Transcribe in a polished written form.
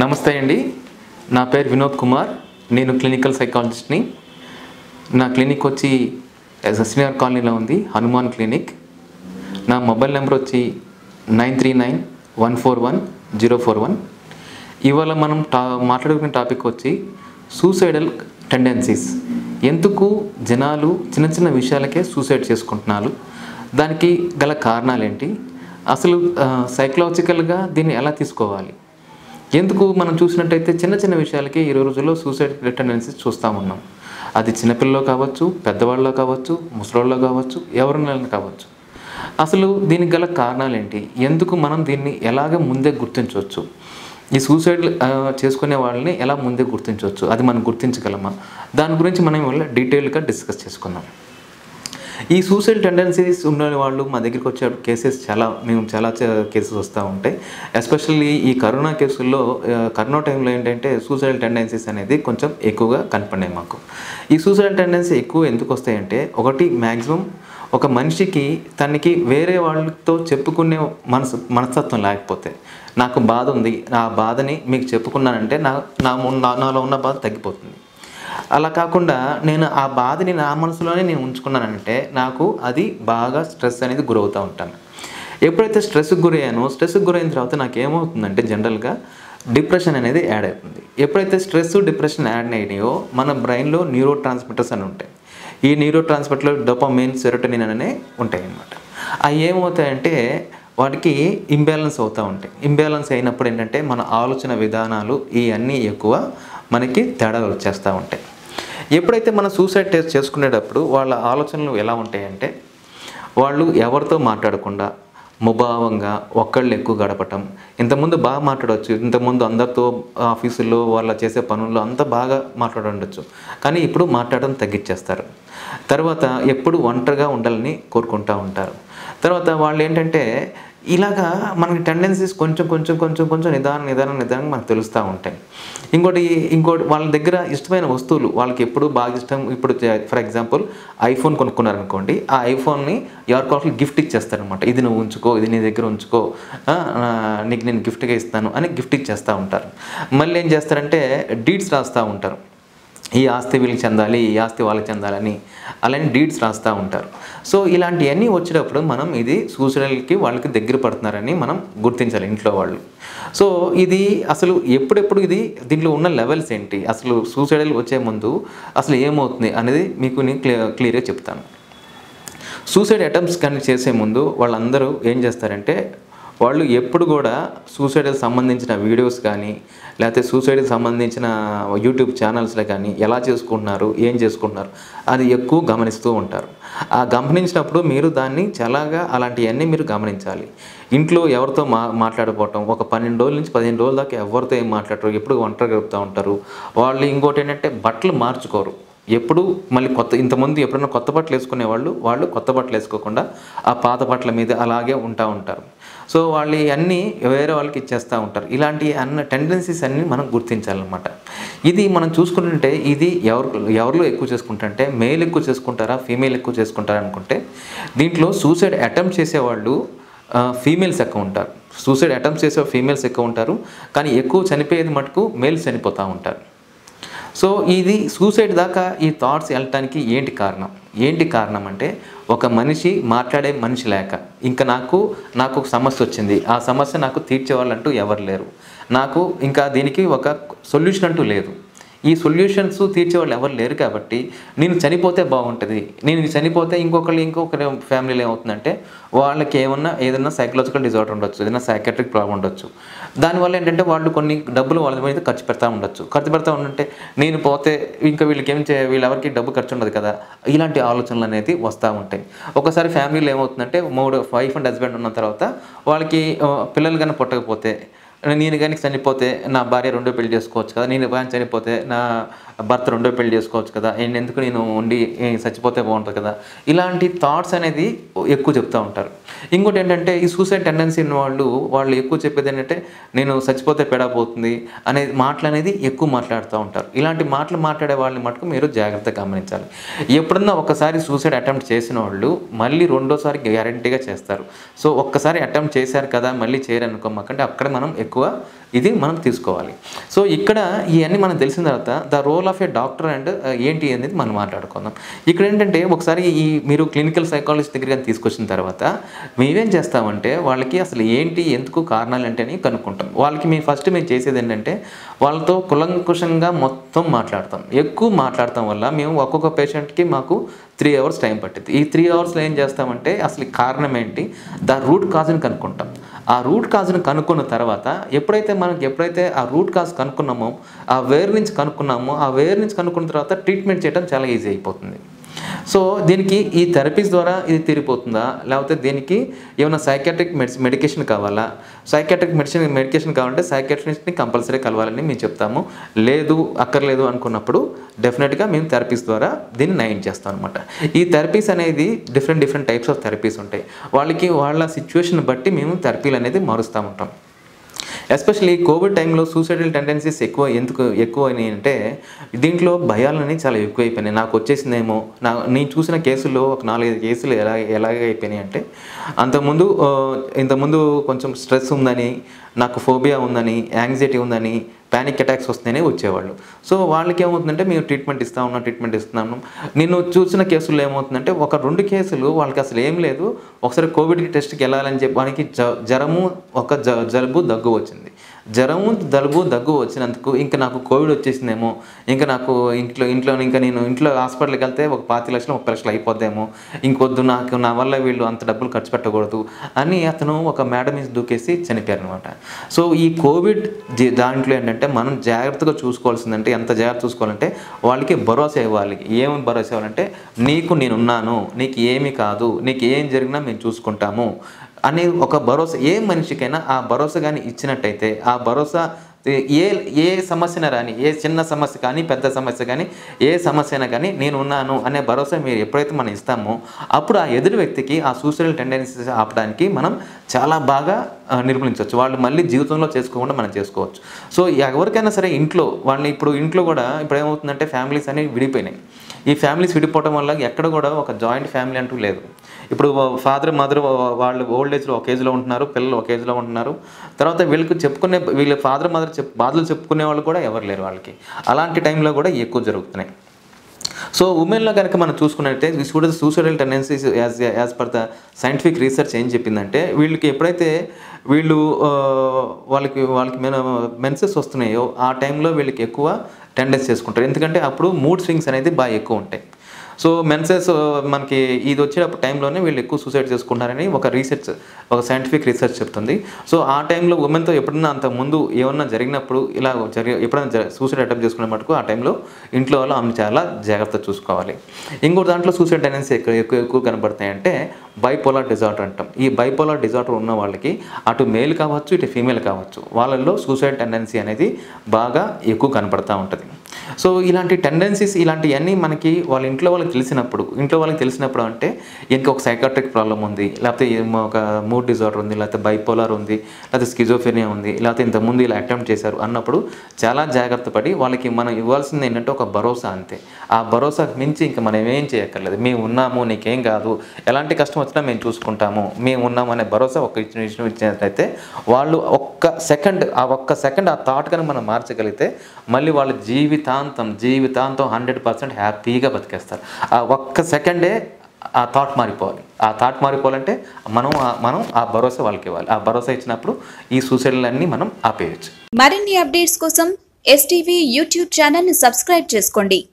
నమస్తే అండి నా పేరు వినోద్ కుమార్ నేను క్లినికల్ సైకాలజిస్ట్ ని నా క్లినిక్ వచ్చి ఎస్ఎస్ఆర్ కాలనీలో ఉంది హనుమాన్ క్లినిక్ నా మొబైల్ నంబర్ వచ్చి 9391411041 ఇవాళ మనం మాట్లాడుకునే టాపిక్ వచ్చి సూసైడల్ టెండెన్సీస్ ఎందుకు జనాలు చిన్న చిన్న విషయాలకే సూసైడ్ చేసుకుంటున్నారు దానికి గల కారణాలు ఏంటి అసలు సైకలాజికల్ గా దీన్ని ఎలా తీసుకోవాలి ఎందుకు మనం చూసినట్లయితే చిన్న చిన్న విషయాలకే ఈ రోజుల్లో సూసైడ్ టెండెన్సీస్ చూస్తా ఉన్నాం అది చిన్న పిల్లల్లో కావచ్చు పెద్దవాళ్ళలో కావచ్చు ముసలోళ్ళలో కావచ్చు ఎవరినైనా కావచ్చు అసలు దీనికి గల కారణాలు ఏంటి ఎందుకు మనం దీన్ని ఎలాగ ముందే గుర్తించవచ్చు ఈ సూసైడ్ చేసుకునే వాళ్ళని ఎలా ముందే గుర్తించవచ్చు అది మనం గుర్తించగలమా దాని గురించి మనం ఇవాళ డీటెయిల్ గా డిస్కస్ చేసుకుందాం ఈ సూసైడ్ టెండెన్సీస్ ఉన్న వాళ్ళు మా దగ్గరికి వచ్చే కేసెస్ చాలా కేసెస్ వస్తూ ఉంటాయి ఎస్పెషల్లీ ఈ కరోనా కేసుల్లో కరోనా టైంలో ఏంటంటే సూసైడ్ టెండెన్సీస్ అనేది కొంచెం ఎక్కువగా కనపడినాయి మాకు ఈ సూసైడ్ టెండెన్సీ ఎక్కువ ఎందుకు వస్తాయంటే ఒకటి మ్యాక్సిమం ఒక మనిషికి తనకి వేరే వాళ్ళతో చెప్పుకునే మనస్తత్వం లేకపోతే నాకు బాధ ఉంది నా బాధని మీకు చెప్పుకున్నానంటే నాలో ఉన్న బాధ తగ్గిపోతుంది అలా కాకుండా నేను ఆ బాధని నా మనసులోనే నేను ఉంచుకున్నానంటే నాకు అది బాగా స్ట్రెస్ అనేది గురవుతూ ఉంటాను ఎప్పుడైతే స్ట్రెస్కి గురైన తర్వాత నాకు ఏమవుతుందంటే జనరల్గా డిప్రెషన్ అనేది యాడ్ అవుతుంది ఎప్పుడైతే స్ట్రెస్ డిప్రెషన్ యాడ్ అయినాయో మన బ్రెయిన్లో న్యూరో ట్రాన్స్మిటర్స్ అని ఉంటాయి ఈ న్యూరో ట్రాన్స్మిటర్లో డోపామైన్ సెరోటోనిన్ అనే ఉంటాయి అన్నమాట అవి ఏమవుతాయంటే వాటికి ఇంబ్యాలెన్స్ అవుతూ ఉంటాయి ఇంబ్యాలెన్స్ అయినప్పుడు ఏంటంటే మన ఆలోచన విధానాలు ఇవన్నీ ఎక్కువ మనకి తేడాలు వచ్చేస్తూ ఉంటాయి ఎప్పుడైతే మనం సూసైడ్ చేసుకునేటప్పుడు వాళ్ళ ఆలోచనలు ఎలా ఉంటాయంటే వాళ్ళు ఎవరితో మాట్లాడకుండా ముభావంగా ఒక్కళ్ళు ఎక్కువ గడపటం ఇంతకుముందు బాగా మాట్లాడవచ్చు ఇంతకుముందు అందరితో ఆఫీసుల్లో వాళ్ళ చేసే పనుల్లో అంతా బాగా మాట్లాడుండొచ్చు కానీ ఇప్పుడు మాట్లాడడం తగ్గించేస్తారు తర్వాత ఎప్పుడు ఒంటరిగా ఉండాలని కోరుకుంటూ ఉంటారు తర్వాత వాళ్ళు ఏంటంటే ఇలాగా మనకి టెండెన్సీస్ కొంచెం కొంచెం కొంచెం కొంచెం నిదానంగా మనకు తెలుస్తూ ఉంటాయి ఇంకోటి వాళ్ళ దగ్గర ఇష్టమైన వస్తువులు వాళ్ళకి ఎప్పుడు బాగా ఇష్టం ఇప్పుడు ఫర్ ఎగ్జాంపుల్ ఐఫోన్ కొనుక్కున్నారనుకోండి ఆ ఐఫోన్ని ఎవరికి ఒకరికి గిఫ్ట్ ఇచ్చేస్తారనమాట ఇది నువ్వు ఉంచుకో ఇది నీ దగ్గర ఉంచుకో నీకు నేను గిఫ్ట్గా ఇస్తాను అని గిఫ్ట్ ఇచ్చేస్తూ ఉంటారు మళ్ళీ ఏం చేస్తారంటే డీడ్స్ రాస్తూ ఉంటారు ఈ ఆస్తి వీళ్ళకి చెందాలి ఈ ఆస్తి వాళ్ళకి చెందాలని అలానే డీడ్స్ రాస్తూ ఉంటారు సో ఇలాంటివన్నీ వచ్చేటప్పుడు మనం ఇది సూసైడ్కి వాళ్ళకి దగ్గర పడుతున్నారని మనం గుర్తించాలి ఇంట్లో వాళ్ళు సో ఇది అసలు ఎప్పుడెప్పుడు ఇది దీంట్లో ఉన్న లెవెల్స్ ఏంటి అసలు సూసైడల్ వచ్చే ముందు అసలు ఏమవుతుంది అనేది మీకు నేను క్లియర్గా చెప్తాను సూసైడ్ అటెంప్ట్స్ కానీ చేసే ముందు వాళ్ళందరూ ఏం చేస్తారంటే వాళ్ళు ఎప్పుడు కూడా సూసైడ్కి సంబంధించిన వీడియోస్ కానీ లేకపోతే సూసైడ్కి సంబంధించిన యూట్యూబ్ ఛానల్స్లో కానీ ఎలా చేసుకుంటున్నారు ఏం చేసుకుంటున్నారు అది ఎక్కువ గమనిస్తూ ఉంటారు ఆ గమనించినప్పుడు మీరు దాన్ని చాలాగా అలాంటివన్నీ మీరు గమనించాలి ఇంట్లో ఎవరితో మాట్లాడిపోవటం ఒక 12 రోజుల నుంచి 15 రోజుల దాకా ఎవరితో ఏం మాట్లాడరు ఎప్పుడు ఒంటరి గడుపుతూ ఉంటారు వాళ్ళు ఇంకోటి ఏంటంటే బట్టలు మార్చుకోరు ఎప్పుడు మళ్ళీ ఇంతమంది ఎప్పుడైనా కొత్త బట్టలు వేసుకునే వాళ్ళు కొత్త బట్టలు వేసుకోకుండా ఆ పాత బట్టల మీద అలాగే ఉంటూ ఉంటారు సో వాళ్ళు అన్నీ వేరే వాళ్ళకి ఇచ్చేస్తూ ఉంటారు ఇలాంటి అన్న టెండెన్సీస్ అన్నీ మనం గుర్తించాలన్నమాట ఇది మనం చూసుకుంటుంటే ఇది ఎవరిలో ఎక్కువ చేసుకుంటారంటే మేల్ ఎక్కువ చేసుకుంటారా ఫీమేల్ ఎక్కువ చేసుకుంటారా అనుకుంటే దీంట్లో సూసైడ్ అటెంప్ట్ చేసేవాళ్ళు ఫీమేల్స్ ఎక్కువ ఉంటారు సూసైడ్ అటెంప్ట్ చేసే ఫీమేల్స్ ఎక్కువ ఉంటారు కానీ ఎక్కువ చనిపోయేది మటుకు మేల్స్ చనిపోతూ ఉంటారు సో ఇది సూసైడ్ దాకా ఈ థాట్స్ వెళ్ళటానికి ఏంటి కారణం అంటే ఒక మనిషి మాట్లాడే మనిషి లేక ఇంకా నాకు ఒక సమస్య వచ్చింది ఆ సమస్య నాకు తీర్చేవాళ్ళంటూ ఎవరు లేరు నాకు ఇంకా దీనికి ఒక సొల్యూషన్ అంటూ లేదు ఈ సొల్యూషన్స్ తీర్చేవాళ్ళు ఎవరు లేరు కాబట్టి నేను చనిపోతే బాగుంటుంది నేను చనిపోతే ఇంకొకరి ఫ్యామిలీలో ఏమవుతుందంటే వాళ్ళకి ఏదైనా సైకలాజికల్ డిజార్డర్ ఉండొచ్చు ఏదైనా సైకాట్రిక్ ప్రాబ్లం ఉండొచ్చు దానివల్ల ఏంటంటే వాళ్ళు కొన్ని డబ్బులు వాళ్ళ మీద ఖర్చు పెడతా ఉంటే నేను పోతే ఇంకా వీళ్ళెవరికి డబ్బు ఖర్చు ఉండదు కదా ఇలాంటి ఆలోచనలు అనేది వస్తూ ఉంటాయి ఒకసారి ఫ్యామిలీలో ఏమవుతుందంటే వైఫ్ అండ్ హస్బెండ్ ఉన్న తర్వాత వాళ్ళకి పిల్లలు కానీ పుట్టకపోతే నేను కానీ చనిపోతే నా భార్య 2 పెళ్లి చేసుకోవచ్చు కదా నేను కానీ చనిపోతే నా భర్త 2 పెళ్లి చేసుకోవచ్చు కదా ఎందుకు నేను ఉండి చచ్చిపోతే బాగుంటుంది కదా ఇలాంటి థాట్స్ అనేది ఎక్కువ చెప్తూ ఉంటారు ఇంకోటి ఏంటంటే ఈ సూసైడ్ టెండెన్సీ ఉన్న వాళ్ళు ఎక్కువ చెప్పేది ఏంటంటే నేను చచ్చిపోతే పెడపోతుంది అనే మాటలు అనేది ఎక్కువ మాట్లాడుతూ ఉంటారు ఇలాంటి మాటలు మాట్లాడే వాళ్ళని మటుకు మీరు జాగ్రత్తగా గమనించాలి ఎప్పుడన్నా ఒకసారి సూసైడ్ అటెంప్ట్ చేసిన వాళ్ళు మళ్ళీ రెండోసారి గ్యారంటీగా చేస్తారు సో ఒక్కసారి అటెంప్ట్ చేశారు కదా మళ్ళీ చేయరనుకోమాకంటే అక్కడ మనం ఎక్కువ ఇది మనం తీసుకోవాలి. సో ఇక్కడ ఇవన్నీ మనం తెలిసిన తర్వాత the role of a doctor and ఏంటి అనేది మనం మాట్లాడుకుందాం. ఇక్కడ ఏంటంటే ఒకసారి ఈ మీరు క్లినికల్ సైకాలజిస్ట్ దగ్గర కానీ తీసుకొచ్చిన తర్వాత మేమేం చేస్తామంటే వాళ్ళకి అసలు ఏంటి ఎందుకు కారణాలు అంటే అని కనుక్కుంటాం. వాళ్ళకి మేము ఫస్ట్ మేము చేసేది ఏంటంటే వాళ్ళతో కులంకుశంగా మొత్తం మాట్లాడతాం. ఎక్కువ మాట్లాడటం వల్ల మేము ఒక్కొక్క పేషెంట్కి మాకు 3 hours టైం పట్టింది. ఈ 3 hours ఏం చేస్తామంటే అసలు కారణం ఏంటి ద రూట్ కాజ్ని కనుక్కుంటాం. ఆ రూట్ కాజ్ని కనుక్కున్న తర్వాత ఎప్పుడైతే మనకి ఎప్పుడైతే ఆ రూట్ కాజ్ కనుక్కున్నామో ఆ వేర్ నుంచి కనుక్కున్నామో ఆ వేర్ నుంచి కనుక్కున్న తర్వాత ట్రీట్మెంట్ చేయడం చాలా ఈజీ అయిపోతుంది. సో దీనికి ఈ థెరపీస్ ద్వారా ఇది తీరిపోతుందా లేకపోతే దీనికి ఏమైనా సైకాట్రిక్ మెడికేషన్ కావాలా, సైకాట్రిక్ మెడికేషన్ కావాలంటే సైకాట్రిస్ట్ని కంపల్సరీ కలవాలని మేము చెప్తాము. లేదు అక్కర్లేదు అనుకున్నప్పుడు డెఫినెట్గా మేము థెరపీస్ ద్వారా దీన్ని నయం చేస్తాం అనమాట. ఈ థెరపీస్ అనేది డిఫరెంట్ టైప్స్ ఆఫ్ థెరపీస్ ఉంటాయి. వాళ్ళ సిచ్యువేషన్ బట్టి మేము థెరపీలు అనేది మారుస్తూ ఉంటాం. ఎస్పెషల్లీ కోవిడ్ టైంలో సూసైడల్ టెండెన్సీస్ ఎందుకు ఎక్కువ అయినాయి అంటే దీంట్లో భయాలని చాలా ఎక్కువ అయిపోయినాయి. నాకు వచ్చేసిందేమో నేను చూసిన కేసుల్లో ఒక 4-5 కేసులు ఎలాగ అయిపోయినాయి అంటే ఇంతకుముందు కొంచెం స్ట్రెస్ ఉందని, నాకు ఫోబియా ఉందని, యాంగ్జైటీ ఉందని, ప్యానిక్ అటాక్స్ వస్తేనే వచ్చేవాళ్ళు. సో వాళ్ళకి ఏమవుతుందంటే మేము ట్రీట్మెంట్ ఇస్తున్నాను. నేను చూసిన కేసుల్లో ఏమవుతుందంటే 1-2 కేసులు వాళ్ళకి అసలు ఏం లేదు, ఒకసారి కోవిడ్ టెస్ట్కి వెళ్ళాలని చెప్పి వానికి జ్వరము ఒక జలుబు దగ్గు వచ్చింది. జ్వరము జలుబు దగ్గు వచ్చినందుకు ఇంకా నాకు కోవిడ్ వచ్చేసిందేమో, ఇంకా నాకు ఇంట్లో హాస్పిటల్కి వెళ్తే ఒక 25 లక్షలు 30 లక్షలు అయిపోద్దేమో, ఇంకొద్దు నాకు నా వల్ల వీళ్ళు అంత డబ్బులు ఖర్చు పెట్టకూడదు అని అతను ఒక మేడం మీద దూకేసి చనిపోయారు అనమాట. సో ఈ కోవిడ్ దాంట్లో ఏంటంటే మనం జాగ్రత్తగా చూసుకోవాల్సిందంటే ఎంత జాగ్రత్త చూసుకోవాలంటే వాళ్ళకి భరోసా ఇవ్వాలి. ఏమి భరోసా ఇవ్వాలంటే నీకు నేనున్నాను, నీకు ఏమీ కాదు, నీకు ఏం జరిగినా మేము చూసుకుంటాము అనే ఒక భరోసా ఏ మనిషికైనా ఆ భరోసా కానీ ఇచ్చినట్టయితే ఆ భరోసా ఏ సమస్యన రాని, ఏ చిన్న సమస్య కానీ పెద్ద సమస్య కానీ ఏ సమస్య అయినా కానీ నేను ఉన్నాను అనే భరోసా మీరు ఎప్పుడైతే మనం ఇస్తామో అప్పుడు ఆ ఎదురు వ్యక్తికి ఆ సూసైడల్ టెండెన్సీస్ ఆపడానికి మనం చాలా బాగా నిర్మూలించవచ్చు. వాళ్ళు మళ్ళీ జీవితంలో చేసుకోకుండా మనం చేసుకోవచ్చు. సో ఎవరికైనా సరే ఇంట్లో కూడా ఇప్పుడు ఏమవుతుందంటే ఫ్యామిలీస్ అనేవి విడిపోయినాయి. ఈ ఫ్యామిలీస్ విడిపోవడం వల్ల ఎక్కడ కూడా ఒక జాయింట్ ఫ్యామిలీ అంటూ లేదు. ఇప్పుడు ఫాదర్ మదర్ వాళ్ళు ఓల్డ్ ఏజ్లో ఒక ఏజ్లో ఉంటున్నారు, పిల్లలు ఒక ఏజ్లో ఉంటున్నారు. తర్వాత వీళ్ళ ఫాదర్ మదర్ బాధలు చెప్పుకునే వాళ్ళు కూడా ఎవరు లేరు. వాళ్ళకి అలాంటి టైంలో కూడా ఎక్కువ జరుగుతున్నాయి. సో ఉమెన్లో కనుక మనం చూసుకున్నట్టే suicidal tendencies as per the scientific research ఏం చెప్పిందంటే వీళ్ళకి ఎప్పుడైతే వాళ్ళకి మెన్సెస్ వస్తున్నాయో ఆ టైంలో వీళ్ళకి ఎక్కువ టెండెన్స్ చేసుకుంటారు. ఎందుకంటే అప్పుడు మూడ్ స్వింగ్స్ అనేది బాగా ఎక్కువ ఉంటాయి. సో మెన్సెస్ మనకి ఇది వచ్చేటప్పుడు టైంలోనే వీళ్ళు ఎక్కువ సూసైడ్ చేసుకుంటారని ఒక సైంటిఫిక్ రీసెర్చ్ చెప్తుంది. సో ఆ టైంలో ఉమెన్తో ఎప్పుడన్నా అంత ముందు ఏమన్నా జరిగినప్పుడు ఎప్పుడైనా సూసైడ్ అటెంప్ట్ చేసుకునే మటుకు ఆ టైంలో ఇంట్లో వాళ్ళు ఆమె చాలా జాగ్రత్త చూసుకోవాలి. ఇంకో దాంట్లో సూసైడ్ టెండెన్సీ ఎక్కువ కనబడతాయంటే బైపోలార్ డిజార్డర్ అంటాం. ఈ బైపోలార్ డిజార్డర్ ఉన్న వాళ్ళకి అటు మేల్ కావచ్చు ఇటు ఫీమేల్ కావచ్చు, వాళ్ళల్లో సూసైడ్ టెండెన్సీ అనేది బాగా ఎక్కువ కనబడుతూ ఉంటుంది. సో ఇలాంటి టెండెన్సీస్ ఇలాంటివన్నీ మనకి వాళ్ళ ఇంట్లో వాళ్ళకి తెలిసినప్పుడు అంటే ఇంకొక సైకాట్రిక్ ప్రాబ్లం ఉంది, లేకపోతే ఒక మూడ్ డిజార్డర్ ఉంది, లేకపోతే బైపోలార్ ఉంది, లేకపోతే స్కిజోఫెనియా ఉంది, లేకపోతే ఇంతకుముందు ఇలా అటెంప్ట్ చేశారు అన్నప్పుడు చాలా జాగ్రత్త పడి వాళ్ళకి మనం ఇవ్వాల్సింది ఏంటంటే ఒక భరోసా అంతే. ఆ భరోసాకు మించి ఇంకా మనం ఏం చేయక్కర్లేదు. మేము ఉన్నాము, నీకేం కాదు, ఎలాంటి కష్టం వచ్చినా మేము చూసుకుంటాము, మేము ఉన్నాము అనే భరోసా ఇచ్చినట్లయితే వాళ్ళు ఒక్క సెకండ్ ఆ థాట్ కానీ మనం మార్చగలిగితే మళ్ళీ వాళ్ళ జీవితాంతం 100% హ్యాపీగా బతికేస్తారు. ఆ ఒక్క సెకండే ఆ థాట్ మారిపోవాలి. ఆ థాట్ మారిపోవాలంటే మనం ఆ భరోసా వాళ్ళకి ఇవ్వాలి. ఆ భరోసా ఇచ్చినప్పుడు ఈ సూసైడ్లన్నీ మనం ఆపేయచ్చు. మరిన్ని అప్డేట్స్ కోసం STV YouTube ఛానల్ ని సబ్స్క్రైబ్ చేసుకోండి.